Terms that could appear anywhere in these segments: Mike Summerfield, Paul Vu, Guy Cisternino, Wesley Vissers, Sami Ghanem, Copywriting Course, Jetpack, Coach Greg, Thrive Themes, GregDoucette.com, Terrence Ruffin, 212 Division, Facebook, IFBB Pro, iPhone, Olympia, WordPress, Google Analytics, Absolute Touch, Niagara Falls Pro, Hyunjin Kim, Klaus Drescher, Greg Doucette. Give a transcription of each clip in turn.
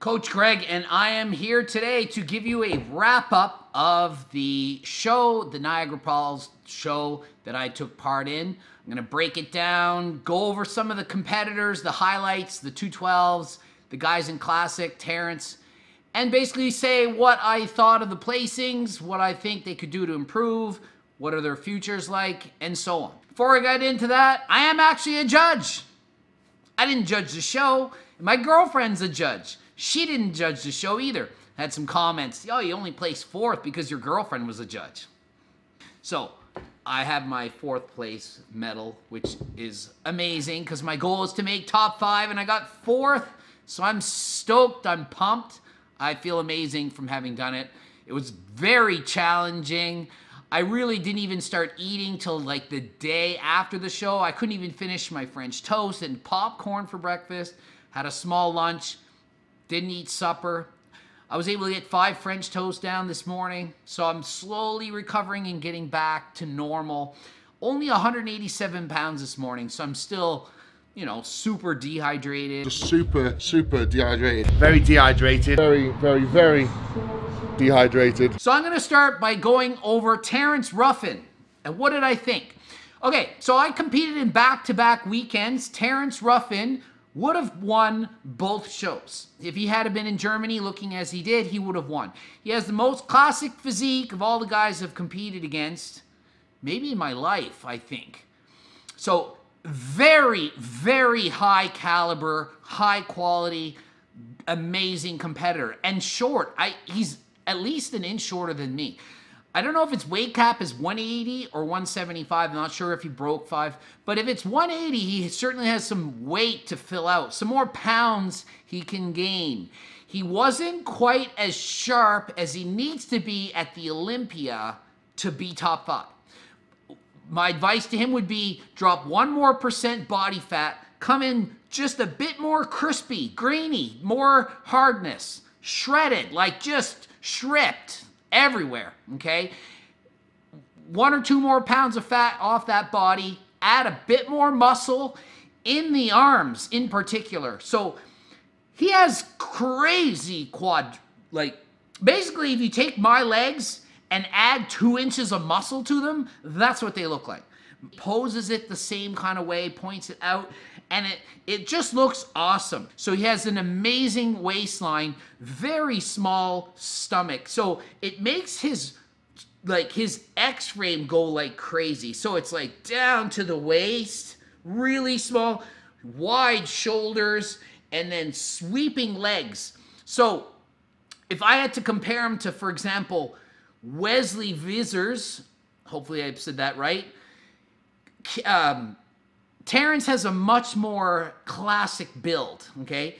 Coach Greg, and I am here today to give you a wrap-up of the show, the Niagara Falls show that I took part in. I'm going to break it down, go over some of the competitors, the highlights, the 212s, the guys in Classic, Terrence, and basically say what I thought of the placings, what I think they could do to improve, what are their futures like, and so on. Before I got into that, I am actually a judge. I didn't judge the show. My girlfriend's a judge. She didn't judge the show either. Had some comments. Oh, you only placed fourth because your girlfriend was a judge. So I have my fourth place medal, which is amazing because my goal is to make top five and I got fourth. So I'm stoked. I'm pumped. I feel amazing from having done it. It was very challenging. I really didn't even start eating till like the day after the show. I couldn't even finish my French toast and popcorn for breakfast. Had a small lunch. Didn't eat supper. I was able to get 5 French toast down this morning, so I'm slowly recovering and getting back to normal. Only 187 pounds this morning, so I'm still, you know, super dehydrated. Just super dehydrated. Very dehydrated. Very dehydrated. So I'm gonna start by going over Terrence Ruffin. And what did I think? Okay, so I competed in back-to-back weekends. Terrence Ruffin would have won both shows. If he had been in Germany looking as he did, he would have won. He has the most classic physique of all the guys I've competed against, maybe in my life, I think. So very high caliber, high quality, amazing competitor. And short, he's at least an inch shorter than me. I don't know if its weight cap is 180 or 175. I'm not sure if he broke 5. But if it's 180, he certainly has some weight to fill out. Some more pounds he can gain. He wasn't quite as sharp as he needs to be at the Olympia to be top 5. My advice to him would be drop 1% more body fat. Come in just a bit more crispy, grainy, more hardness. Shredded, like just shripped. Everywhere, okay? 1 or 2 more pounds of fat off that body. Add a bit more muscle in the arms in particular. So he has crazy quad, like basically if you take my legs and add 2 inches of muscle to them, that's what they look like. Poses it the same kind of way, points it out, and it just looks awesome. So he has an amazing waistline, very small stomach. So it makes his X-frame go like crazy. So it's like down to the waist, really small, wide shoulders, and then sweeping legs. So if I had to compare him to, for example, Wesley Vissers, hopefully I said that right, Terrence has a much more classic build, okay?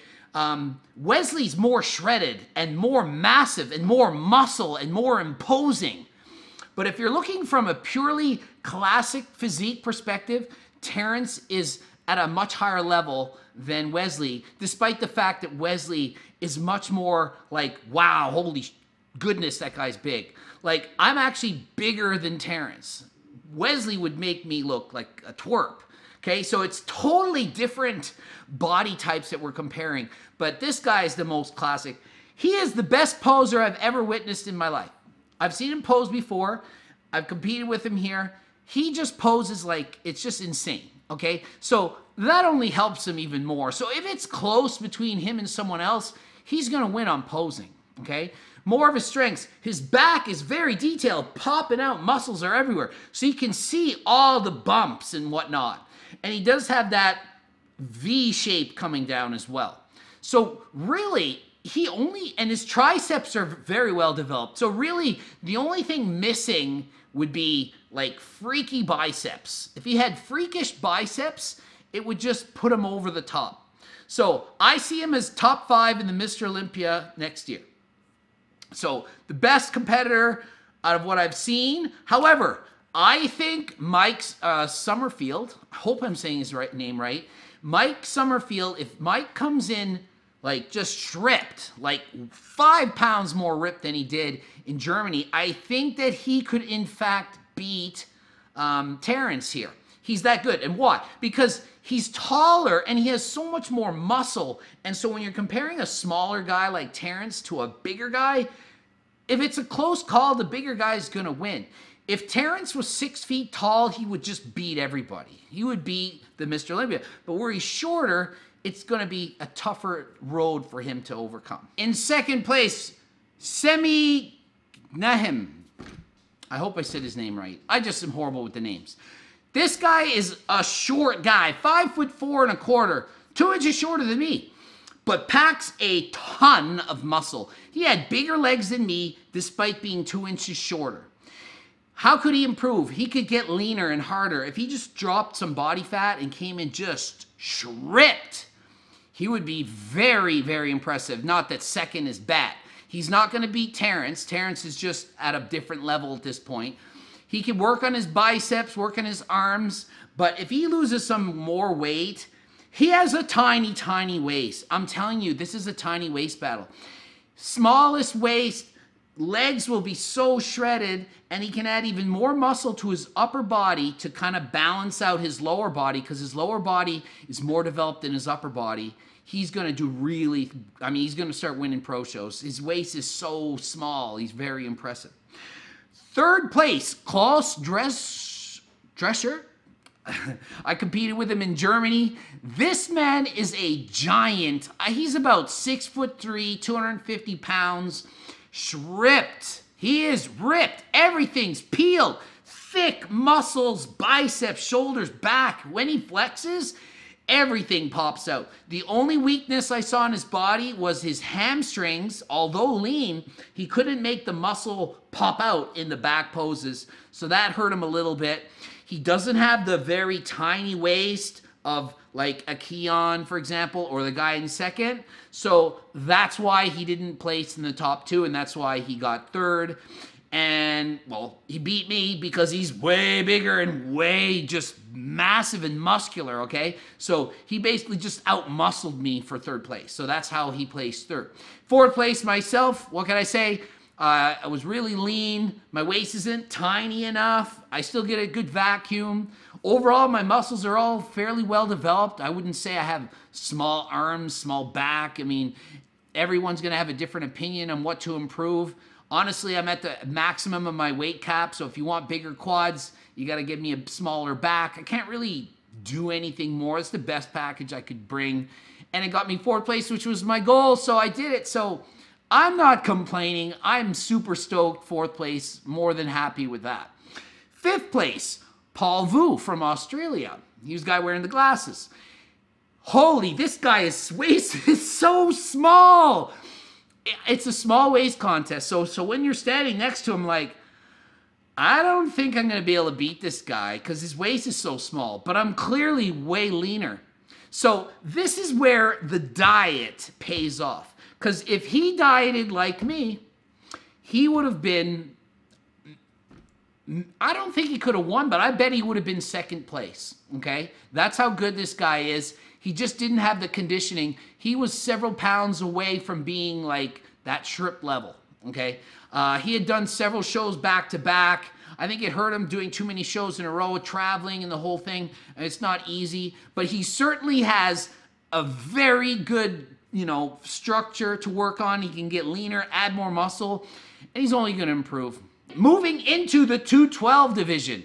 Wesley's more shredded and more massive and more muscle and more imposing. But if you're looking from a purely classic physique perspective, Terrence is at a much higher level than Wesley, despite the fact that Wesley is much more like, wow, holy goodness, that guy's big. Like, I'm actually bigger than Terrence. Wesley would make me look like a twerp, okay? So it's totally different body types that we're comparing, but this guy is the most classic. He is the best poser I've ever witnessed in my life. I've seen him pose before. I've competed with him here. He just poses like, it's just insane, okay? So that only helps him even more. So if it's close between him and someone else, he's gonna win on posing, okay? More of his strengths. His back is very detailed, popping out. Muscles are everywhere. So you can see all the bumps and whatnot. And he does have that V shape coming down as well. So really, and his triceps are very well developed. So really, the only thing missing would be like freaky biceps. If he had freakish biceps, it would just put him over the top. So I see him as top 5 in the Mr. Olympia next year. So the best competitor out of what I've seen. However, I think Mike Summerfield, I hope I'm saying his name right, Mike Summerfield, if Mike comes in like just shredded, like 5 pounds more ripped than he did in Germany, I think that he could in fact beat Terrence here. He's that good. And why? Because he's taller and he has so much more muscle. And so when you're comparing a smaller guy like Terrence to a bigger guy, if it's a close call, the bigger guy's going to win. If Terrence was 6 feet tall, he would just beat everybody. He would beat the Mr. Olympia. But where he's shorter, it's going to be a tougher road for him to overcome. In second place, Sami Ghanem. I hope I said his name right. I just am horrible with the names. This guy is a short guy, 5'4" and a quarter, 2 inches shorter than me, but packs a ton of muscle. He had bigger legs than me despite being 2 inches shorter. How could he improve? He could get leaner and harder. If he just dropped some body fat and came in just shredded, he would be very, very impressive. Not that second is bad. He's not going to beat Terrence. Terrence is just at a different level at this point. He can work on his biceps, work on his arms, but if he loses some more weight, he has a tiny, tiny waist. I'm telling you, this is a tiny waist battle. Smallest waist, legs will be so shredded, and he can add even more muscle to his upper body to kind of balance out his lower body, because his lower body is more developed than his upper body. He's going to do really, I mean, he's going to start winning pro shows. His waist is so small. He's very impressive. Third place, Klaus Drescher. I competed with him in Germany. This man is a giant. He's about 6'3", 250 pounds. Ripped. He is ripped. Everything's peeled. Thick muscles, biceps, shoulders, back. When he flexes, everything pops out. The only weakness I saw in his body was his hamstrings. Although lean, he couldn't make the muscle pop out in the back poses. So that hurt him a little bit. He doesn't have the very tiny waist of like a Hyeon, for example, or the guy in second. So that's why he didn't place in the top two, and that's why he got third. And, well, he beat me because he's way bigger and way just massive and muscular, okay? So he basically just out-muscled me for third place. So that's how he placed third. Fourth place, myself, what can I say? I was really lean. My waist isn't tiny enough. I still get a good vacuum. Overall, my muscles are all fairly well developed. I wouldn't say I have small arms, small back. I mean, everyone's going to have a different opinion on what to improve. Honestly, I'm at the maximum of my weight cap, so if you want bigger quads, you got to give me a smaller back. I can't really do anything more. It's the best package I could bring. And it got me fourth place, which was my goal, so I did it. So I'm not complaining. I'm super stoked. Fourth place, more than happy with that. Fifth place, Paul Vu from Australia. He was the guy wearing the glasses. Holy, this guy's waist is so small. It's a small waist contest, so when you're standing next to him, like, I don't think I'm going to be able to beat this guy because his waist is so small, but I'm clearly way leaner. So this is where the diet pays off, because if he dieted like me, he would have been, I don't think he could have won, but I bet he would have been second place, okay? That's how good this guy is. He just didn't have the conditioning. He was several pounds away from being like that shrimp level, okay? He had done several shows back to back. I think it hurt him doing too many shows in a row, traveling and the whole thing. It's not easy, but he certainly has a very good, you know, structure to work on. He can get leaner, add more muscle, and he's only going to improve. Moving into the 212 division.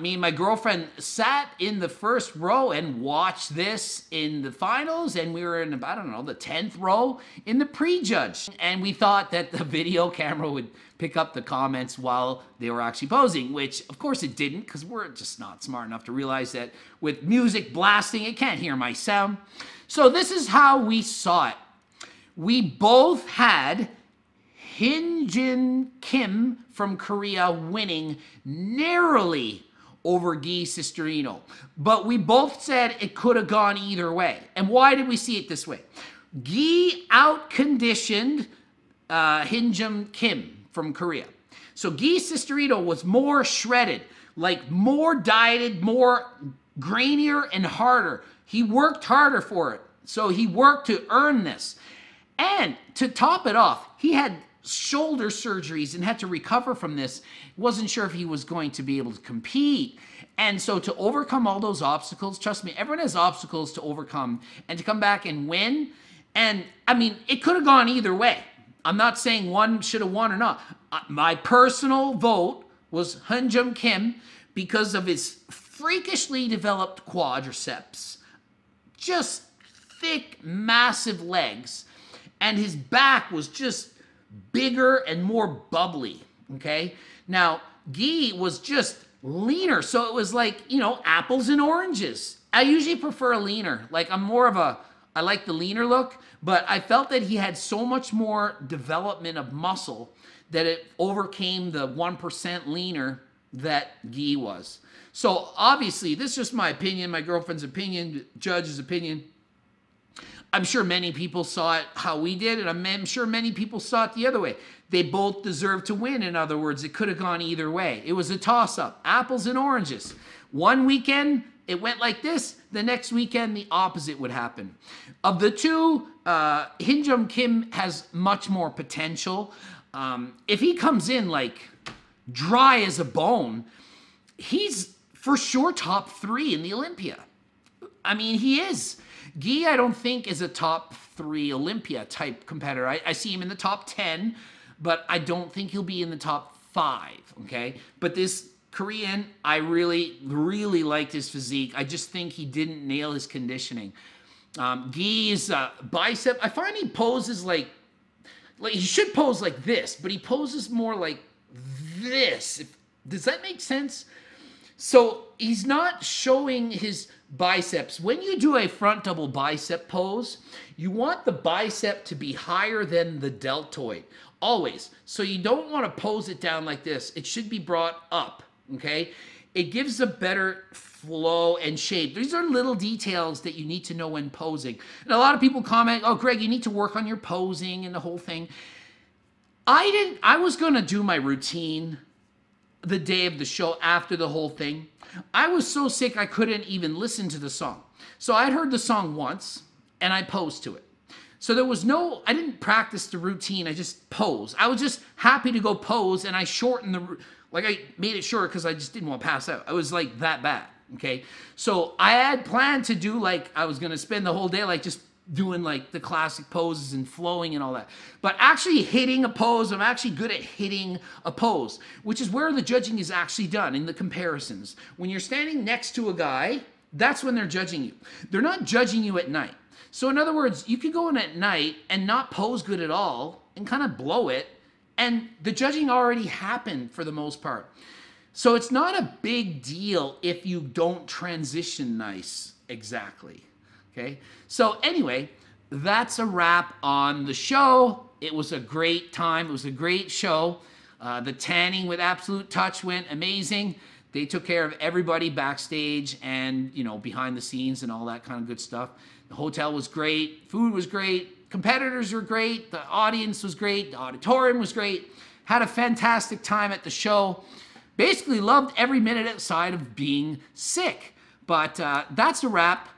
Me and my girlfriend sat in the first row and watched this in the finals, and we were in about, I don't know, the 10th row in the pre-judge. And we thought that the video camera would pick up the comments while they were actually posing, which of course it didn't, because we're just not smart enough to realize that with music blasting, it can't hear my sound. So this is how we saw it. We both had Hyunjin Kim from Korea winning narrowly over Guy Cisternino. But we both said it could have gone either way. And why did we see it this way? Guy out-conditioned Hyunjin Kim from Korea. So Guy Cisternino was more shredded, like more dieted, more grainier and harder. He worked harder for it. So he worked to earn this. And to top it off, he had shoulder surgeries and had to recover from this, wasn't sure if he was going to be able to compete. And so to overcome all those obstacles, trust me, everyone has obstacles to overcome, and to come back and win. And I mean, it could have gone either way. I'm not saying one should have won or not. My personal vote was Hyunjin Kim because of his freakishly developed quadriceps, just thick, massive legs, and his back was just bigger and more bubbly, okay? Now, Guy was just leaner, so it was like, you know, apples and oranges. I usually prefer a leaner. Like, I'm more of a, I like the leaner look, but I felt that he had so much more development of muscle that it overcame the 1% leaner that Guy was. So, obviously, this is just my opinion, my girlfriend's opinion, judge's opinion. I'm sure many people saw it how we did, and I'm sure many people saw it the other way. They both deserved to win, in other words. It could have gone either way. It was a toss-up, apples and oranges. One weekend, it went like this. The next weekend, the opposite would happen. Of the two, Hyunjin Kim has much more potential. If he comes in, like, dry as a bone, he's for sure top 3 in the Olympia. I mean, he is. Guy, I don't think, is a top 3 Olympia-type competitor. I see him in the top 10, but I don't think he'll be in the top 5, okay? But this Korean, I really, really liked his physique. I just think he didn't nail his conditioning. Guy's bicep, I find he poses like, he should pose like this, but he poses more like this. Does that make sense? So he's not showing his biceps. When you do a front double bicep pose, you want the bicep to be higher than the deltoid, always. So you don't want to pose it down like this. It should be brought up, okay? It gives a better flow and shape. These are little details that you need to know when posing. And a lot of people comment, oh, Greg, you need to work on your posing and the whole thing. I was going to do my routine the day of the show after the whole thing. I was so sick I couldn't even listen to the song. So I'd heard the song once and I posed to it. So there was no, I didn't practice the routine, I just posed. I was just happy to go pose, and I shortened the, like I made it short because I just didn't want to pass out. I was like that bad, okay? So I had planned to do like, I was gonna spend the whole day like just doing like the classic poses and flowing and all that. But actually hitting a pose, I'm actually good at hitting a pose, which is where the judging is actually done in the comparisons. When you're standing next to a guy, that's when they're judging you. They're not judging you at night. So in other words, you could go in at night and not pose good at all and kind of blow it, and the judging already happened for the most part. So it's not a big deal if you don't transition nice exactly. Okay. So anyway, that's a wrap on the show. It was a great time. It was a great show. The tanning with Absolute Touch went amazing. They took care of everybody backstage and, you know, behind the scenes and all that kind of good stuff. The hotel was great. Food was great. Competitors were great. The audience was great. The auditorium was great. Had a fantastic time at the show. Basically loved every minute outside of being sick. But that's a wrap.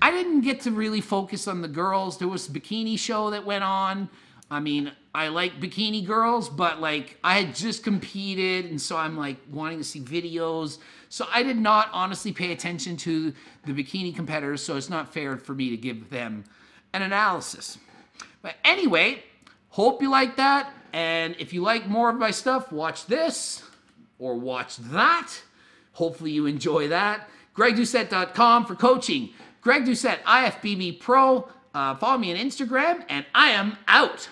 I didn't get to really focus on the girls. There was a bikini show that went on. I mean, I like bikini girls, but like I had just competed, and so I'm like wanting to see videos. So I did not honestly pay attention to the bikini competitors, so it's not fair for me to give them an analysis. But anyway, hope you like that. And if you like more of my stuff, watch this or watch that. Hopefully you enjoy that. GregDoucette.com for coaching. Greg Doucette, IFBB Pro. Follow me on Instagram, and I am out.